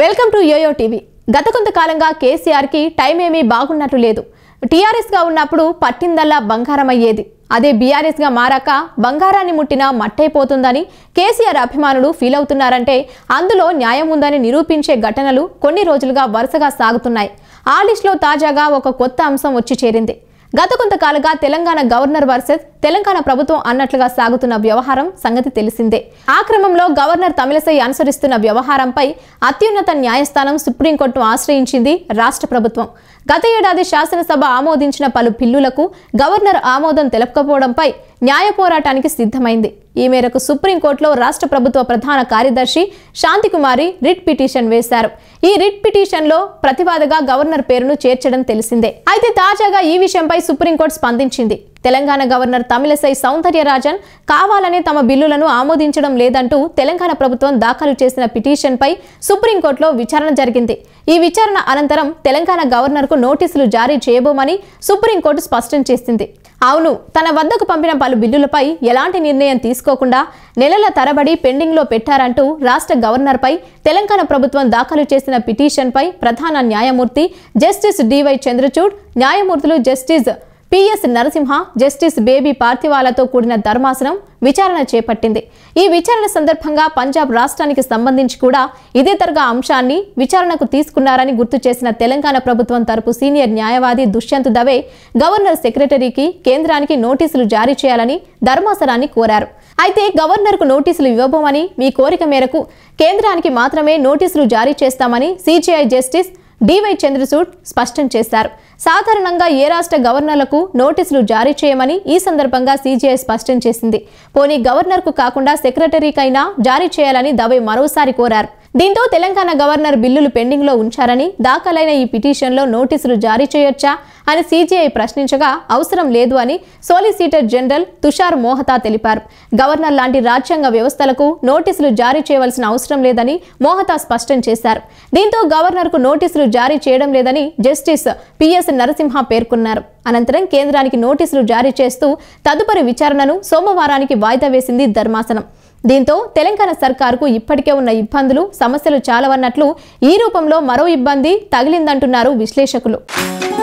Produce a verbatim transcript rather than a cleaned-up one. welcome to yo-yo TV గత కొంత కాలంగా కేసీఆర్ కి టైం ఏమీ బాగున్నట్టు లేదు టిఆర్ఎస్ గా ఉన్నప్పుడు పట్టిందల్లా బంగారం అయ్యేది అదే బీఆర్ఎస్ గా మారాక బంగారాన్ని ముట్టినా మట్టైపోతుందని కేసీఆర్ అభిమానులు ఫీల్ అవుతున్నారంటే అందులో న్యాయం ఉందని నిరూపించే ఘటనలు కొన్ని రోజులుగా వరుసగా సాగుతున్నాయి ఆ లిస్ట్ లో తాజాగా ఒక కొత్త అంశం వచ్చి చేరింది గత కొంత కాలంగా తెలంగాణ గవర్నర్ వర్సెస్ తెలంగాణ ప్రభుత్వం అన్నట్లుగా సాగుతున్న వ్యవహారం సంగతి తెలిసిందే ఆ క్రమంలో గవర్నర్ తమిళసై అనుసరిస్తున్న వ్యవహారంపై అత్యున్నత న్యాయస్థానం సుప్రీంకోర్టును ఆశ్రయించింది రాష్ట్ర ప్రభుత్వం గత ఏడాది శాసనసభ ఆమోదించిన పలు బిల్లులకు గవర్నర్ ఆమోదం తెలపకపోవడంపై న్యాయ పోరాటానికి సిద్ధమైంది ఈ మేరకు సుప్రీంకోర్టులో రాష్ట్ర ప్రభుత్వ ప్రధాన కార్యదర్శి శాంతికుమారి రిట్ పిటిషన్ వేశారు ఈ రిట్ పిటిషన్లో ప్రతివాదగా గవర్నర్ పేరును చేర్చడం తెలిసిందే అయితే తాజాగా ఈ విషయంపై సుప్రీంకోర్టు స్పందించింది తెలంగాణ గవర్నర్ తమిళసై సౌందర్యరాజన్ కావాలనే తమ బిల్లులను ఆమోదించడం లేదంటూ తెలంగాణ ప్రభుత్వం దాఖలు చేసిన పిటిషన్పై సుప్రీంకోర్టులో విచారణ జరిగింది ఈ విచారణ అనంతరం తెలంగాణ గవర్నర్కు నోటీసులు జారీ చేయబోమని సుప్రీంకోర్టు స్పష్టం చేసింది అవును తన వద్దకు పంపిన పలు బిల్లులపై ఎలాంటి నిర్ణయం తీసుకోకుండా నెలల తరబడి పెండింగ్లో పెట్టారంటూ రాష్ట్ర గవర్నర్పై తెలంగాణ ప్రభుత్వం దాఖలు చేసిన పిటిషన్పై ప్రధాన న్యాయమూర్తి జస్టిస్ డివై చంద్రచూడ్ న్యాయమూర్తులు justice PS Narasimha justice baby పార్థివాలతో కూడిన ధర్మాసనం విచారణ చేపట్టింది ఈ విచారణ సందర్భంగా పంజాబ్ రాష్ట్రానికి సంబంధించి కూడా ఇదే తరహా అంశాన్ని విచారణకు తీసుకున్నారని గుర్తు చేసిన తెలంగాణ ప్రభుత్వం తరపు సీనియర్ న్యాయవాది దుష్యంత్ దవే గవర్నర్ సెక్రటరీకి కేంద్రానికి నోటీసులు జారీ చేయాలని ధర్మాసనాన్ని కోరారు అయితే గవర్నర్కు నోటీసులు ఇవ్వబోమని మీ కోరిక మేరకు కేంద్రానికి మాత్రమే నోటీసులు జారీ చేస్తామని సిజేఐ జస్టిస్ డివై చంద్రచూడ్ స్పష్టం చేశారు సాధారణంగా ఏ రాష్ట్ర గవర్నర్లకు నోటీసులు జారీ చేయమని ఈ సందర్భంగా సీజీఐ స్పష్టం చేసింది పోనీ గవర్నర్కు కాకుండా సెక్రటరీకైనా జారీ చేయాలని దవే మరోసారి కోరారు దీంతో తెలంగాణ గవర్నర్ బిల్లులు పెండింగ్లో ఉంచారని దాఖలైన ఈ పిటిషన్లో నోటీసులు జారీ చేయొచ్చా అని సీజీఐ ప్రశ్నించగా అవసరం లేదు అని సోలిసిటర్ జనరల్ తుషార్ మోహతా తెలిపారు గవర్నర్ లాంటి రాజ్యాంగ వ్యవస్థలకు నోటీసులు జారీ చేయవలసిన అవసరం లేదని మోహతా స్పష్టం చేశారు దీంతో గవర్నర్కు నోటీసులు జారీ చేయడం లేదని జస్టిస్ పిఎస్ నరసింహ పేర్కొన్నారు అనంతరం కేంద్రానికి నోటీసులు జారీ చేస్తూ తదుపరి విచారణను సోమవారానికి వాయిదా వేసింది ధర్మాసనం దీంతో తెలంగాణ సర్కారుకు ఇప్పటికే ఉన్న ఇబ్బందులు సమస్యలు చాలావన్నట్లు ఈ రూపంలో మరో ఇబ్బంది తగిలిందంటున్నారు విశ్లేషకులు